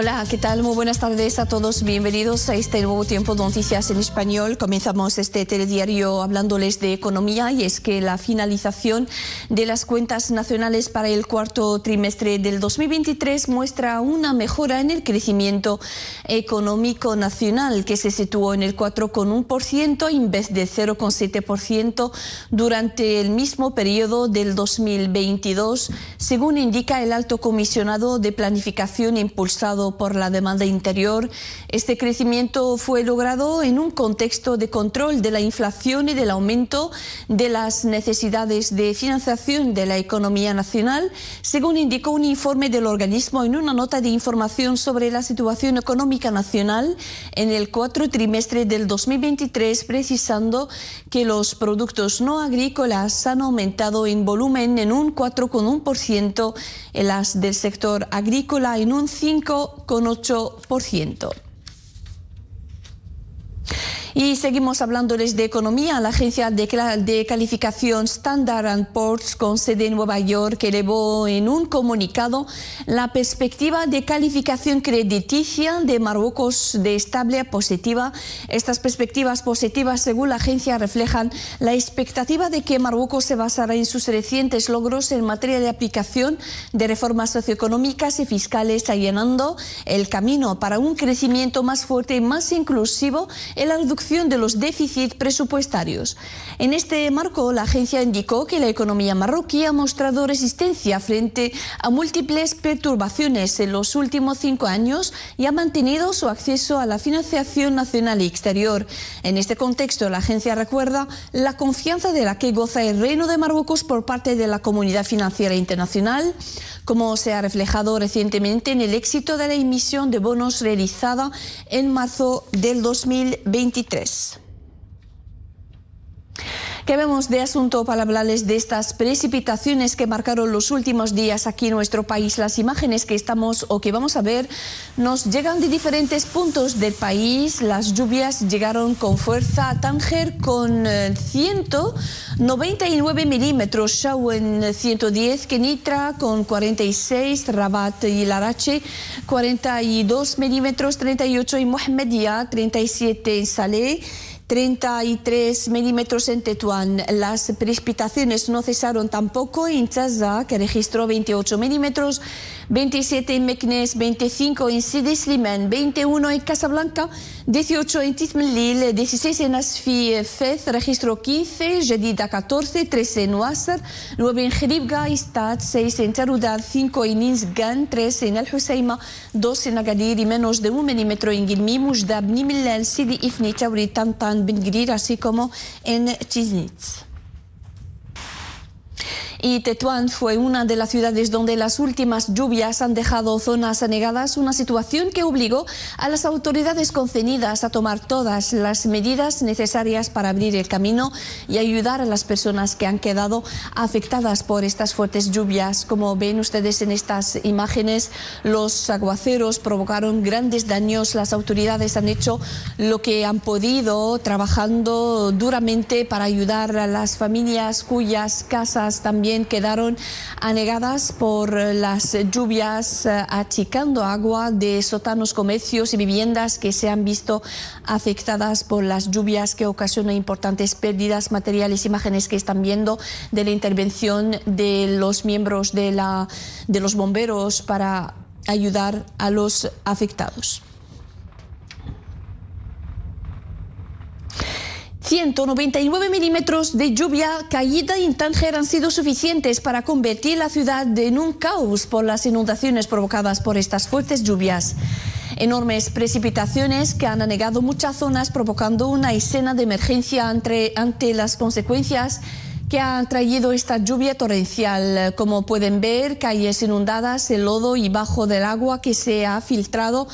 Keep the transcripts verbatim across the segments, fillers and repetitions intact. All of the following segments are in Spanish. Hola, ¿qué tal? Muy buenas tardes a todos. Bienvenidos a este nuevo tiempo de noticias en español. Comenzamos este telediario hablándoles de economía, y es que la finalización de las cuentas nacionales para el cuarto trimestre del dos mil veintitrés muestra una mejora en el crecimiento económico nacional, que se situó en el cuatro coma uno por ciento en vez de cero coma siete por ciento durante el mismo periodo del dos mil veintidós, según indica el Alto Comisionado de Planificación impulsado por la demanda interior. Este crecimiento fue logrado en un contexto de control de la inflación y del aumento de las necesidades de financiación de la economía nacional, según indicó un informe del organismo en una nota de información sobre la situación económica nacional en el cuarto trimestre del dos mil veintitrés, precisando que los productos no agrícolas han aumentado en volumen en un cuatro coma uno por ciento, en las del sector agrícola en un cinco coma ocho por ciento. Y seguimos hablándoles de economía. La agencia de, de calificación Standard and Poor's, con sede en Nueva York, elevó en un comunicado la perspectiva de calificación crediticia de Marruecos de estable a positiva. Estas perspectivas positivas, según la agencia, reflejan la expectativa de que Marruecos se basará en sus recientes logros en materia de aplicación de reformas socioeconómicas y fiscales, allanando el camino para un crecimiento más fuerte y más inclusivo en la reducción de los déficits presupuestarios. En este marco, la agencia indicó que la economía marroquí ha mostrado resistencia frente a múltiples perturbaciones en los últimos cinco años y ha mantenido su acceso a la financiación nacional y exterior. En este contexto, la agencia recuerda la confianza de la que goza el Reino de Marruecos por parte de la comunidad financiera internacional, como se ha reflejado recientemente en el éxito de la emisión de bonos realizada en marzo del dos mil veintitrés. ¿Qué vemos de asunto para hablarles de estas precipitaciones que marcaron los últimos días aquí en nuestro país? Las imágenes que estamos o que vamos a ver nos llegan de diferentes puntos del país. Las lluvias llegaron con fuerza a Tánger con ciento noventa y nueve milímetros, Shawen ciento diez, Kenitra con cuarenta y seis, Rabat y Larache cuarenta y dos milímetros, treinta y ocho en Mohamedia, treinta y siete en Salé, treinta y tres milímetros en Tetuán. Las precipitaciones no cesaron tampoco en Chaza, que registró veintiocho milímetros, veintisiete en Meknes, veinticinco en Sidi Slimane, veintiuno en Casablanca, dieciocho en Tizmlil, dieciséis en Asfi Fez, registró quince, Jedida catorce, trece en Ouassar, nueve en Cheribga, Istat, seis en Tarudar, cinco en Inzgan, tres en El Hoceima, dos en Agadir y menos de un milímetro en Guilmi, Mujdab, Nimilal, Sidi Ifni, Tauri, Tantan, Ben Grir, así como en Chiznitz. Y Tetuán fue una de las ciudades donde las últimas lluvias han dejado zonas anegadas, una situación que obligó a las autoridades concernidas a tomar todas las medidas necesarias para abrir el camino y ayudar a las personas que han quedado afectadas por estas fuertes lluvias. Como ven ustedes en estas imágenes, los aguaceros provocaron grandes daños. Las autoridades han hecho lo que han podido, trabajando duramente para ayudar a las familias cuyas casas también quedaron anegadas por las lluvias, achicando agua de sótanos, comercios y viviendas que se han visto afectadas por las lluvias, que ocasionan importantes pérdidas materiales. Imágenes que están viendo de la intervención de los miembros de, la, de los bomberos para ayudar a los afectados. ciento noventa y nueve milímetros de lluvia caída en Tánger han sido suficientes para convertir la ciudad en un caos por las inundaciones provocadas por estas fuertes lluvias. Enormes precipitaciones que han anegado muchas zonas, provocando una escena de emergencia ante, ante las consecuencias que han traído esta lluvia torrencial. Como pueden ver, calles inundadas, el lodo y bajo del agua que se ha filtrado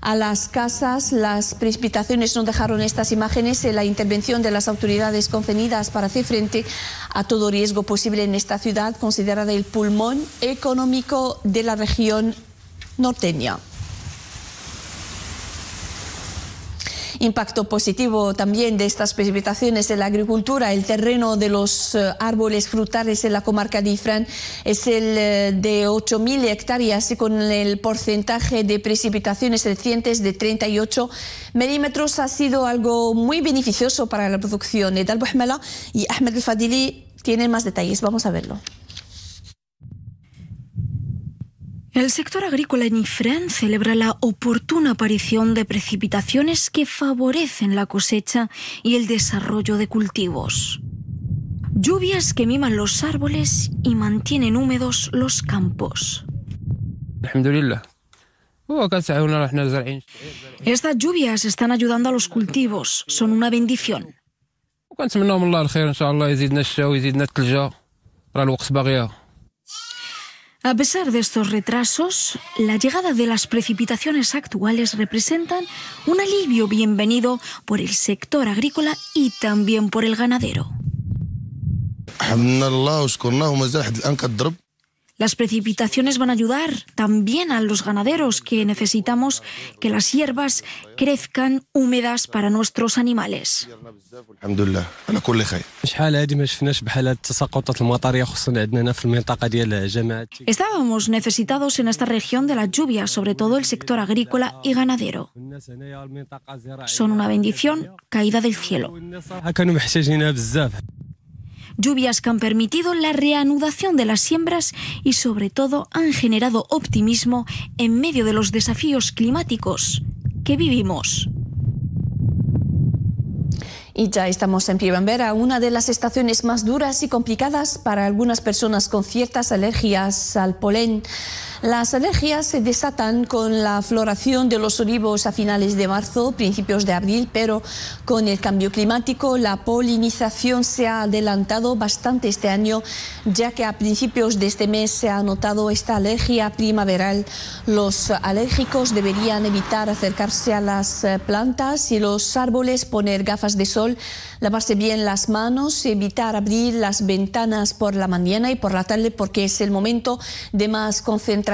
a las casas. Las precipitaciones no dejaron estas imágenes en la intervención de las autoridades concernidas para hacer frente a todo riesgo posible en esta ciudad, considerada el pulmón económico de la región norteña. Impacto positivo también de estas precipitaciones en la agricultura. El terreno de los árboles frutales en la comarca de Ifrán es el de ocho mil hectáreas y con el porcentaje de precipitaciones recientes de treinta y ocho milímetros ha sido algo muy beneficioso para la producción. Edal Bouhmela y Ahmed El Fadili tienen más detalles, vamos a verlo. El sector agrícola en Ifrán celebra la oportuna aparición de precipitaciones que favorecen la cosecha y el desarrollo de cultivos. Lluvias que miman los árboles y mantienen húmedos los campos. Alhamdulillah. Estas lluvias están ayudando a los cultivos, son una bendición. A pesar de estos retrasos, la llegada de las precipitaciones actuales representan un alivio bienvenido por el sector agrícola y también por el ganadero. Las precipitaciones van a ayudar también a los ganaderos, que necesitamos que las hierbas crezcan húmedas para nuestros animales. Estábamos necesitados en esta región de las lluvias, sobre todo el sector agrícola y ganadero. Son una bendición caída del cielo. Lluvias que han permitido la reanudación de las siembras y sobre todo han generado optimismo en medio de los desafíos climáticos que vivimos. Y ya estamos en primavera, una de las estaciones más duras y complicadas para algunas personas con ciertas alergias al polen. Las alergias se desatan con la floración de los olivos a finales de marzo, principios de abril, pero con el cambio climático la polinización se ha adelantado bastante este año, ya que a principios de este mes se ha notado esta alergia primaveral. Los alérgicos deberían evitar acercarse a las plantas y los árboles, poner gafas de sol, lavarse bien las manos, evitar abrir las ventanas por la mañana y por la tarde porque es el momento de más concentración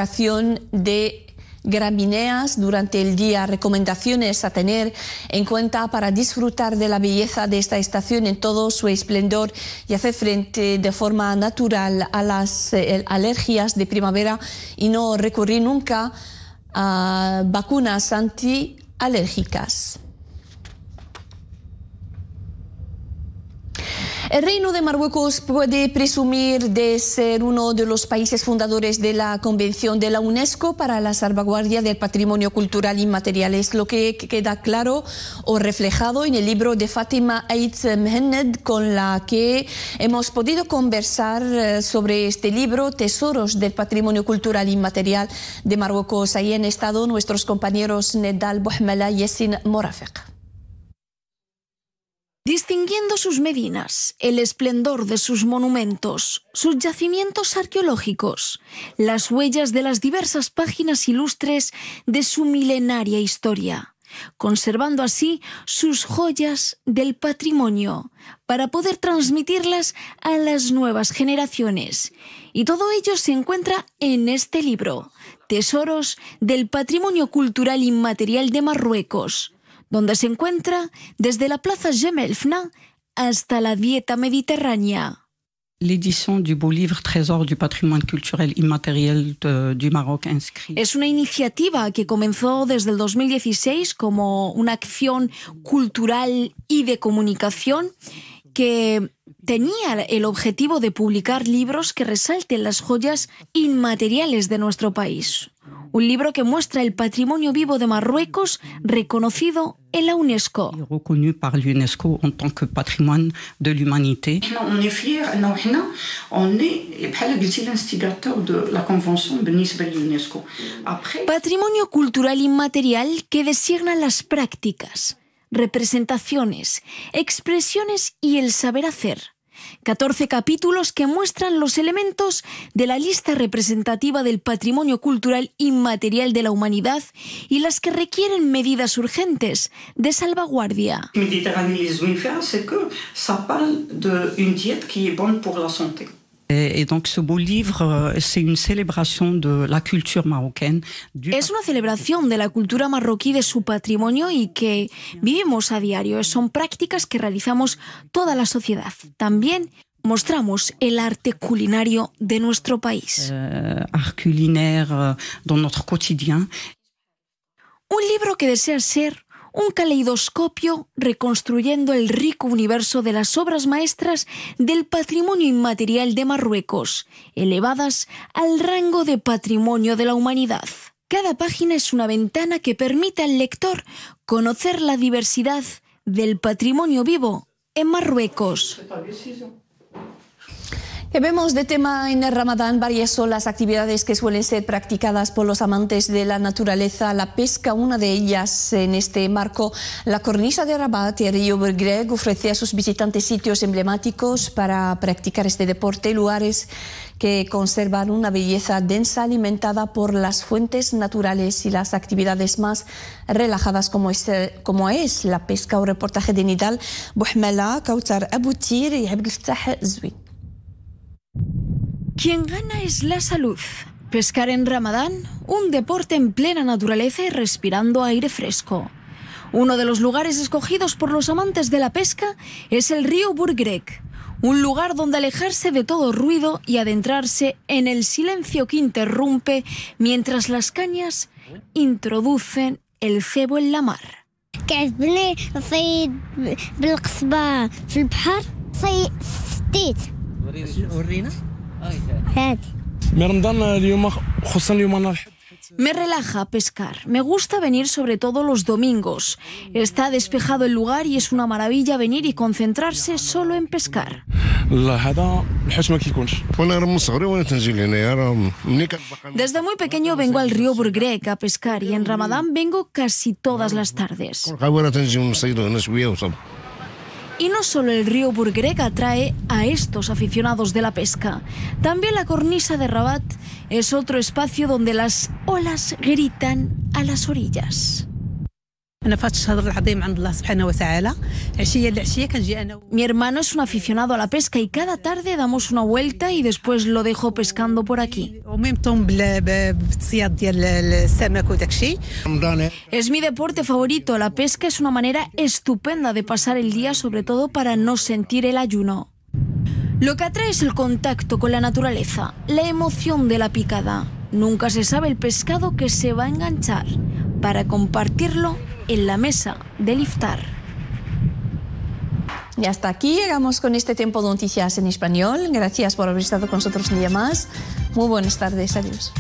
de gramíneas durante el día. Recomendaciones a tener en cuenta para disfrutar de la belleza de esta estación en todo su esplendor y hacer frente de forma natural a las alergias de primavera y no recurrir nunca a vacunas antialérgicas. El Reino de Marruecos puede presumir de ser uno de los países fundadores de la Convención de la UNESCO para la salvaguardia del patrimonio cultural inmaterial. Es lo que queda claro o reflejado en el libro de Fátima Ait Mhenned, con la que hemos podido conversar sobre este libro, Tesoros del Patrimonio Cultural Inmaterial de Marruecos. Ahí han estado nuestros compañeros Nedal Bouhmela y Yesin Morafek. Distinguiendo sus medinas, el esplendor de sus monumentos, sus yacimientos arqueológicos, las huellas de las diversas páginas ilustres de su milenaria historia, conservando así sus joyas del patrimonio para poder transmitirlas a las nuevas generaciones. Y todo ello se encuentra en este libro, Tesoros del Patrimonio Cultural Inmaterial de Marruecos, donde se encuentra desde la plaza Jemaa el Fna hasta la dieta mediterránea. Es una iniciativa que comenzó desde el dos mil dieciséis como una acción cultural y de comunicación que tenía el objetivo de publicar libros que resalten las joyas inmateriales de nuestro país. Un libro que muestra el patrimonio vivo de Marruecos reconocido en la UNESCO. Patrimonio cultural inmaterial que designa las prácticas, representaciones, expresiones y el saber hacer. catorce capítulos que muestran los elementos de la lista representativa del patrimonio cultural inmaterial de la humanidad y las que requieren medidas urgentes de salvaguardia. Et donc ce beau livre, c'est une célébration de la culture marocaine. Es una celebración de la cultura marroquí, de su patrimonio y que vivimos a diario. Son prácticas que realizamos toda la sociedad. También mostramos el arte culinario de nuestro país. Uh, art culinaire dans notre quotidien. Un libro que desea ser un caleidoscopio reconstruyendo el rico universo de las obras maestras del patrimonio inmaterial de Marruecos, elevadas al rango de patrimonio de la humanidad. Cada página es una ventana que permite al lector conocer la diversidad del patrimonio vivo en Marruecos. Vemos de tema en el Ramadán. Varias son las actividades que suelen ser practicadas por los amantes de la naturaleza. La pesca, una de ellas. En este marco, la cornisa de Rabat y el río Bouregreg ofrece a sus visitantes sitios emblemáticos para practicar este deporte, lugares que conservan una belleza densa alimentada por las fuentes naturales y las actividades más relajadas como es, como es la pesca. Un reportaje de Nidal Bouhmela, Kautar Aboutir y Abdelftah Zouin. Quien gana es la salud. Pescar en Ramadán, un deporte en plena naturaleza y respirando aire fresco. Uno de los lugares escogidos por los amantes de la pesca es el río Bouregreg, un lugar donde alejarse de todo ruido y adentrarse en el silencio que interrumpe mientras las cañas introducen el cebo en la mar. Me relaja pescar. Me gusta venir sobre todo los domingos. Está despejado el lugar y es una maravilla venir y concentrarse solo en pescar. Desde muy pequeño vengo al río Bouregreg a pescar y en Ramadán vengo casi todas las tardes. Y no solo el río Bouregreg atrae a estos aficionados de la pesca. También la cornisa de Rabat es otro espacio donde las olas gritan a las orillas. Mi hermano es un aficionado a la pesca y cada tarde damos una vuelta y después lo dejo pescando por aquí. Es mi deporte favorito. La pesca es una manera estupenda de pasar el día, sobre todo para no sentir el ayuno. Lo que atrae es el contacto con la naturaleza, la emoción de la picada. Nunca se sabe el pescado que se va a enganchar, para compartirlo en la mesa del iftar. Y hasta aquí llegamos con este tiempo de noticias en español. Gracias por haber estado con nosotros un día más. Muy buenas tardes, adiós.